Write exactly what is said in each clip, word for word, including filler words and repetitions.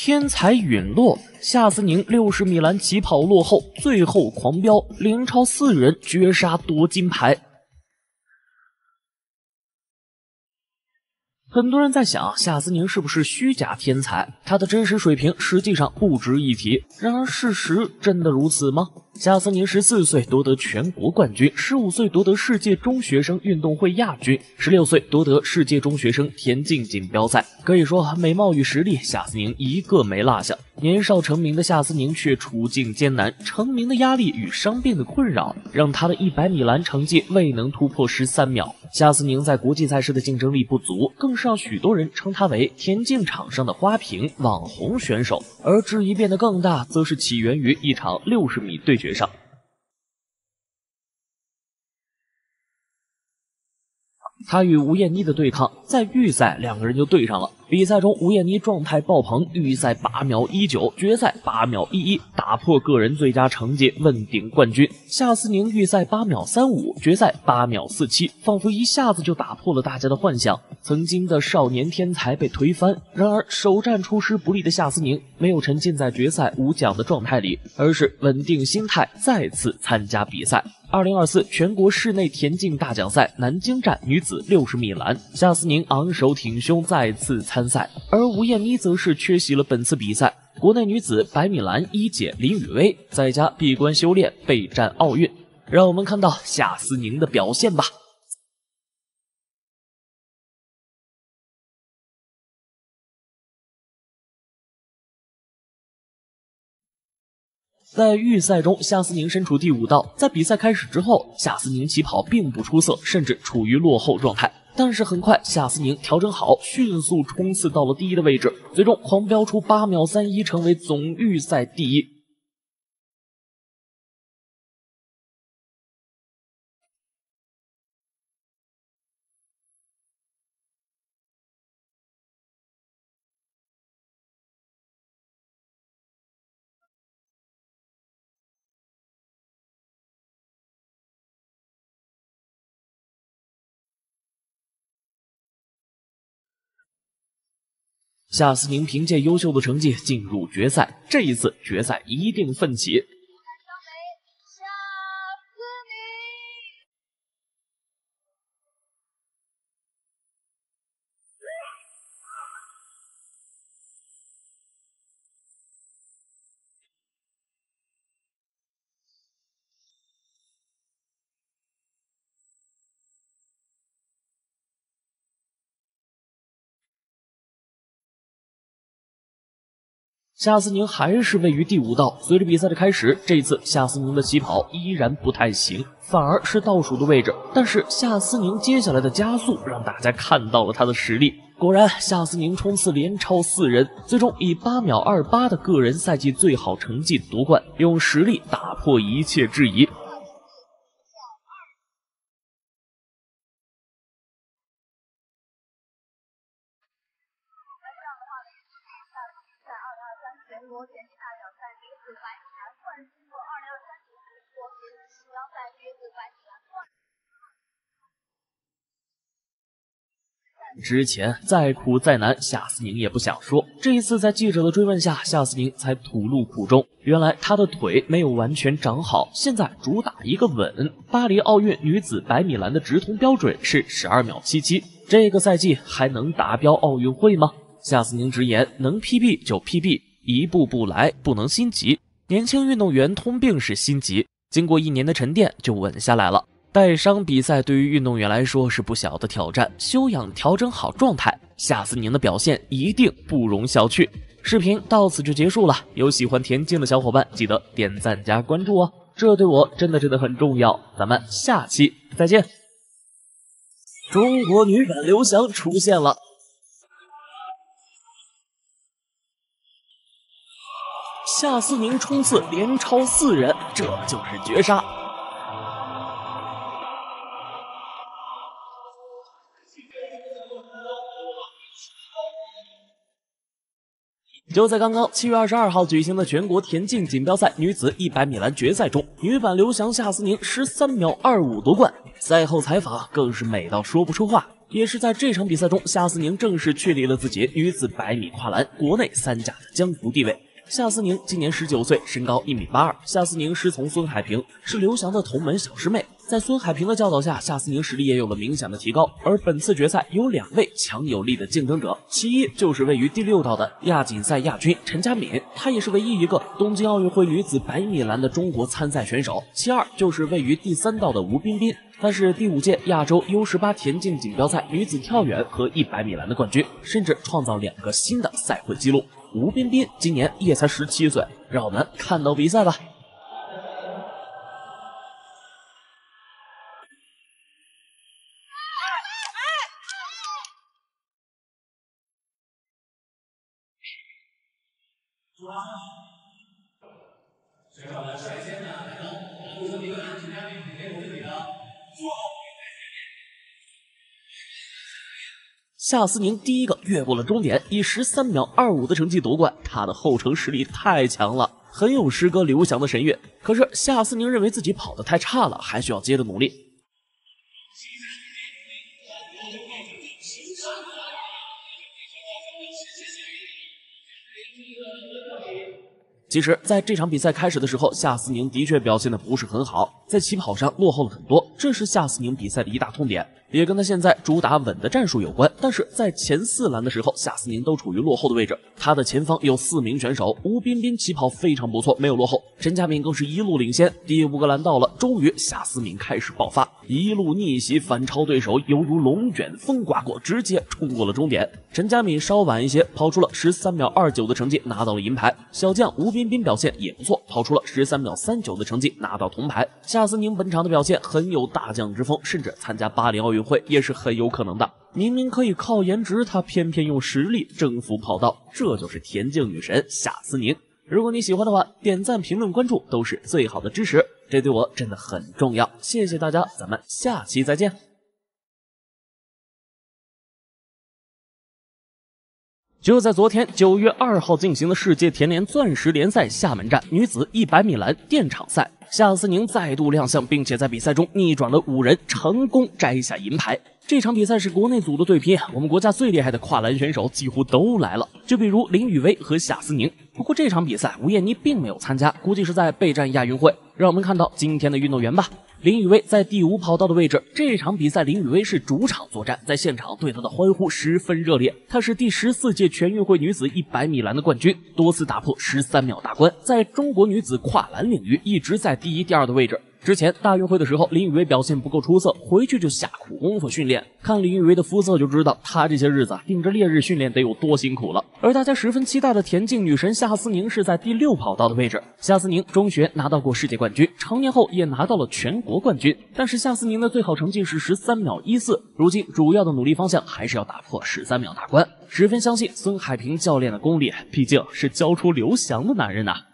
天才陨落，夏思凝六十米栏起跑落后，最后狂飙，凌超四人绝杀夺金牌。很多人在想，夏思凝是不是虚假天才？她的真实水平实际上不值一提。然而，事实真的如此吗？夏思凝十四岁夺得全国冠军，十五岁夺得世界中学生运动会亚军，十六岁夺得世界中学生田径锦标赛。可以说，美貌与实力，夏思凝一个没落下。年少成名的夏思凝却处境艰难，成名的压力与伤病的困扰，让她的一百米栏成绩未能突破十三秒。夏思凝在国际赛事的竞争力不足，更是让许多人称她为田径场上的花瓶、网红选手。而质疑变得更大，则是起源于一场六十米对决上，他与吴艳妮的对抗在预赛两个人就对上了。比赛中吴艳妮状态爆棚，预赛八秒一九，决赛八秒一一，打破个人最佳成绩，问鼎冠军。夏思凝预赛八秒三五，决赛八秒四七，仿佛一下子就打破了大家的幻想，曾经的少年天才被推翻。然而首战出师不利的夏思凝没有沉浸在决赛无奖的状态里，而是稳定心态再次参加比赛。二零二四全国室内田径大奖赛南京站女子六十米栏，夏思凝昂首挺胸再次参赛，而吴艳妮则是缺席了本次比赛。国内女子百米栏一姐林雨薇在家闭关修炼备战奥运，让我们看到夏思凝的表现吧。在预赛中，夏思凝身处第五道。在比赛开始之后，夏思凝起跑并不出色，甚至处于落后状态。但是很快，夏思凝调整好，迅速冲刺到了第一的位置，最终狂飙出八秒三一，成为总预赛第一。夏思凝凭借优秀的成绩进入决赛，这一次决赛一定奋起。夏思凝还是位于第五道。随着比赛的开始，这一次夏思凝的起跑依然不太行，反而是倒数的位置。但是夏思凝接下来的加速让大家看到了她的实力。果然，夏思凝冲刺连超四人，最终以八秒二八的个人赛季最好成绩夺冠，用实力打破一切质疑。之前再苦再难，夏思凝也不想说。这一次在记者的追问下，夏思凝才吐露苦衷。原来她的腿没有完全长好，现在主打一个稳。巴黎奥运女子百米栏的直通标准是十二秒七七，这个赛季还能达标奥运会吗？夏思凝直言，能 P B 就 P B， 一步步来，不能心急。年轻运动员通病是心急，经过一年的沉淀就稳下来了。带伤比赛对于运动员来说是不小的挑战，休养调整好状态，夏思凝的表现一定不容小觑。视频到此就结束了，有喜欢田径的小伙伴记得点赞加关注哦，这对我真的真的很重要。咱们下期再见。中国女版刘翔出现了。夏思凝冲刺连超四人，这就是绝杀。就在刚刚七月二十二号举行的全国田径锦标赛女子一百米栏决赛中，女版刘翔夏思凝十三秒二五夺冠。赛后采访更是美到说不出话。也是在这场比赛中，夏思凝正式确立了自己女子百米跨栏国内三甲的江湖地位。夏思凝今年十九岁，身高一米八二。夏思凝师从孙海平，是刘翔的同门小师妹。在孙海平的教导下，夏思凝实力也有了明显的提高。而本次决赛有两位强有力的竞争者，其一就是位于第六道的亚锦赛亚军陈佳敏，她也是唯一一个东京奥运会女子百米栏的中国参赛选手；其二就是位于第三道的吴彬彬，她是第五届亚洲 U十八 田径锦标赛女子跳远和一百米栏的冠军，甚至创造两个新的赛会纪录。吴彬彬今年也才十七岁，让我们看到比赛吧。选手们率先呢来到我们陆生明跟陈佳敏陪同这里的做好比赛前面。夏思凝第一个越过了终点，以十三秒二五的成绩夺冠。她的后程实力太强了，很有师哥刘翔的神韵。可是夏思凝认为自己跑得太差了，还需要接着努力。其实，在这场比赛开始的时候，夏思凝的确表现的不是很好，在起跑上落后了很多，这是夏思凝比赛的一大痛点，也跟她现在主打稳的战术有关。但是在前四栏的时候，夏思凝都处于落后的位置，她的前方有四名选手，吴彬彬起跑非常不错，没有落后，陈佳敏更是一路领先。第五个栏到了，终于夏思凝开始爆发，一路逆袭反超对手，犹如龙卷风刮过，直接冲过了终点。陈佳敏稍晚一些，跑出了十三秒二九的成绩，拿到了银牌。小将吴彬彬彬彬表现也不错，跑出了十三秒三九的成绩，拿到铜牌。夏思凝本场的表现很有大将之风，甚至参加巴黎奥运会也是很有可能的。明明可以靠颜值，她偏偏用实力征服跑道，这就是田径女神夏思凝。如果你喜欢的话，点赞、评论、关注都是最好的支持，这对我真的很重要。谢谢大家，咱们下期再见。就在昨天九月二号进行的世界田联钻石联赛厦门站女子一百米栏垫场赛，夏思凝再度亮相，并且在比赛中逆转了五人，成功摘下银牌。这场比赛是国内组的对拼，我们国家最厉害的跨栏选手几乎都来了，就比如林雨薇和夏思凝。不过这场比赛吴艳妮并没有参加，估计是在备战亚运会。让我们看到今天的运动员吧。林雨薇在第五跑道的位置，这场比赛林雨薇是主场作战，在现场对她的欢呼十分热烈。她是第十四届全运会女子一百米栏的冠军，多次打破十三秒大关，在中国女子跨栏领域一直在第一、第二的位置。之前大运会的时候，林雨薇表现不够出色，回去就下苦功夫训练。看林雨薇的肤色就知道，她这些日子顶着烈日训练得有多辛苦了。而大家十分期待的田径女神夏思凝是在第六跑道的位置。夏思凝中学拿到过世界冠军，成年后也拿到了全国冠军。但是夏思凝的最好成绩是十三秒一四，如今主要的努力方向还是要打破十三秒大关。十分相信孙海平教练的功力，毕竟是教出刘翔的男人呐、啊。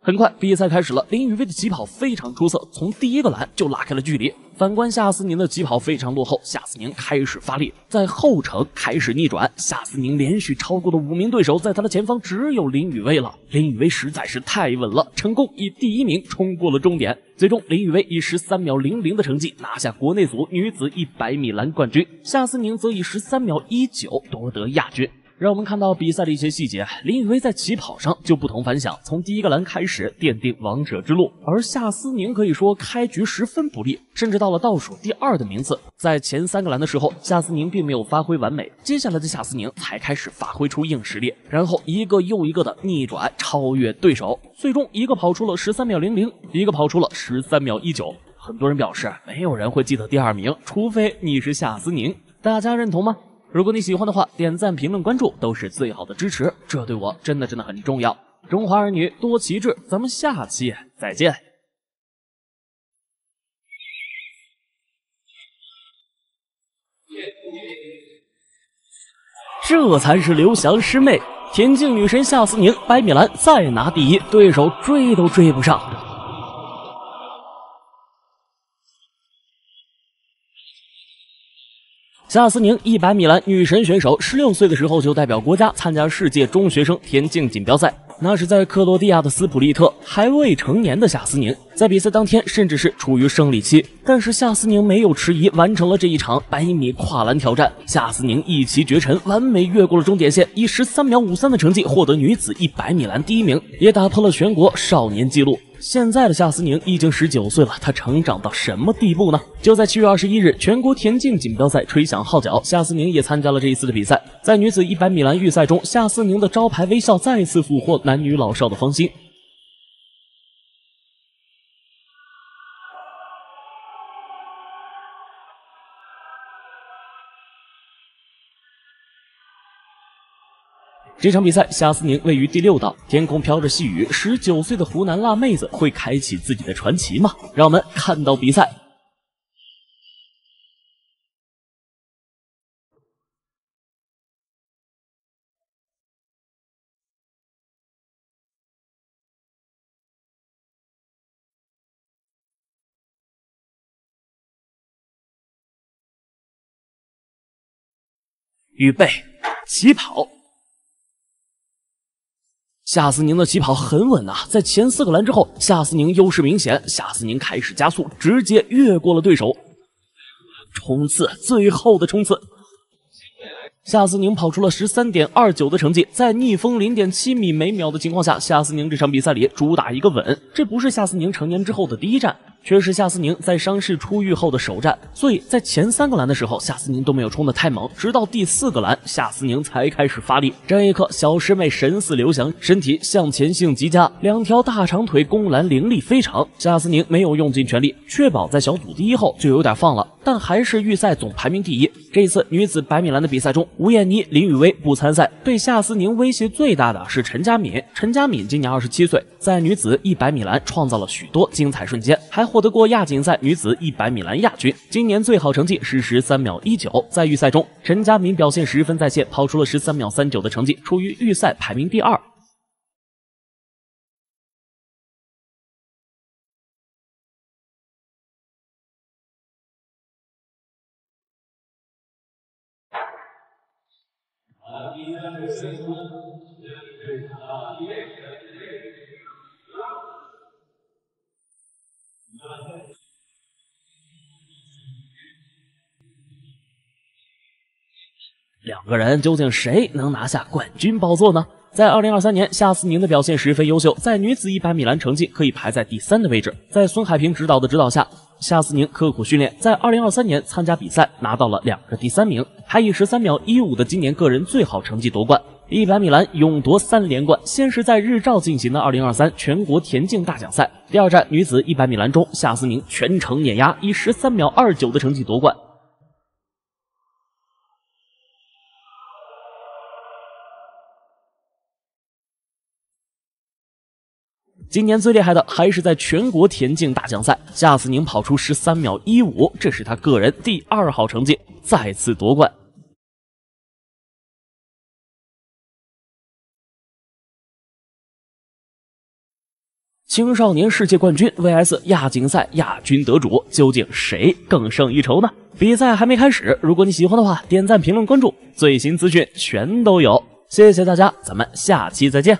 很快比赛开始了，林雨薇的起跑非常出色，从第一个栏就拉开了距离。反观夏思凝的起跑非常落后，夏思凝开始发力，在后程开始逆转。夏思凝连续超过的五名对手，在她的前方只有林雨薇了。林雨薇实在是太稳了，成功以第一名冲过了终点。最终林雨薇以十三秒零零的成绩拿下国内组女子一百米栏冠军，夏思凝则以十三秒一九夺得亚军。让我们看到比赛的一些细节，林雨薇在起跑上就不同凡响，从第一个栏开始奠定王者之路，而夏思凝可以说开局十分不利，甚至到了倒数第二的名次。在前三个栏的时候，夏思凝并没有发挥完美，接下来的夏思凝才开始发挥出硬实力，然后一个又一个的逆转超越对手，最终一个跑出了十三秒零零，一个跑出了十三秒一九。很多人表示没有人会记得第二名，除非你是夏思凝，大家认同吗？如果你喜欢的话，点赞、评论、关注都是最好的支持，这对我真的真的很重要。中华儿女多奇志，咱们下期再见。这才是刘翔师妹，田径女神夏思凝，百米栏再拿第一，对手追都追不上。夏思凝一百米栏女神选手，十六岁的时候就代表国家参加世界中学生田径锦标赛。那是在克罗地亚的斯普利特，还未成年的夏思凝，在比赛当天甚至是处于生理期，但是夏思凝没有迟疑，完成了这一场百米跨栏挑战。夏思凝一骑绝尘，完美越过了终点线，以十三秒五三的成绩获得女子一百米栏第一名，也打破了全国少年纪录。 现在的夏思凝已经十九岁了，她成长到什么地步呢？就在七月二十一日，全国田径锦标赛吹响号角，夏思凝也参加了这一次的比赛。在女子一百米栏预赛中，夏思凝的招牌微笑再次俘获男女老少的芳心。这场比赛，夏思凝位于第六档，天空飘着细雨。十九岁的湖南辣妹子会开启自己的传奇吗？让我们看到比赛。预备，起跑！ 夏思凝的起跑很稳啊，在前四个栏之后，夏思凝优势明显。夏思凝开始加速，直接越过了对手，冲刺，最后的冲刺。夏思凝跑出了 十三点二九 的成绩，在逆风 零点七米每秒的情况下，夏思凝这场比赛里主打一个稳。这不是夏思凝成年之后的第一站，却是夏思凝在伤势出狱后的首站。所以在前三个栏的时候，夏思凝都没有冲得太猛，直到第四个栏，夏思凝才开始发力。这一刻，小师妹神似刘翔，身体向前性极佳，两条大长腿攻栏凌厉非常。夏思凝没有用尽全力，确保在小组第一后就有点放了，但还是预赛总排名第一。这次女子百米栏的比赛中，吴艳妮、林雨薇不参赛，对夏思凝威胁最大的是陈佳敏。陈佳敏今年二十七岁，在女子一百米栏创造了许多精彩瞬间。 还获得过亚锦赛女子一百米栏亚军，今年最好成绩是十三秒一九。在预赛中，陈佳敏表现十分在线，跑出了十三秒三九的成绩，处于预赛排名第二。 两个人究竟谁能拿下冠军宝座呢？在二零二三年，夏思凝的表现十分优秀，在女子一百米栏成绩可以排在第三的位置。在孙海平指导的指导下，夏思凝刻苦训练，在二零二三年参加比赛拿到了两个第三名，还以十三秒一五的今年个人最好成绩夺冠。 一百米栏勇夺三连冠，先是在日照进行的二零二三全国田径大奖赛第二站女子一百米栏中，夏思凝全程碾压，以十三秒二九的成绩夺冠。 今年最厉害的还是在全国田径大奖赛，夏思凝跑出十三秒一五，这是她个人第二好成绩，再次夺冠。 青少年世界冠军 V S 亚锦赛亚军得主，究竟谁更胜一筹呢？比赛还没开始，如果你喜欢的话，点赞、评论、关注，最新资讯全都有。谢谢大家，咱们下期再见。